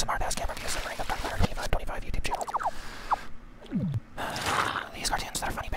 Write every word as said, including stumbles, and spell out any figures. A S M R does camera views, suffering up to one hundred eighty-five twenty-five YouTube channel. These cartoons that are funny,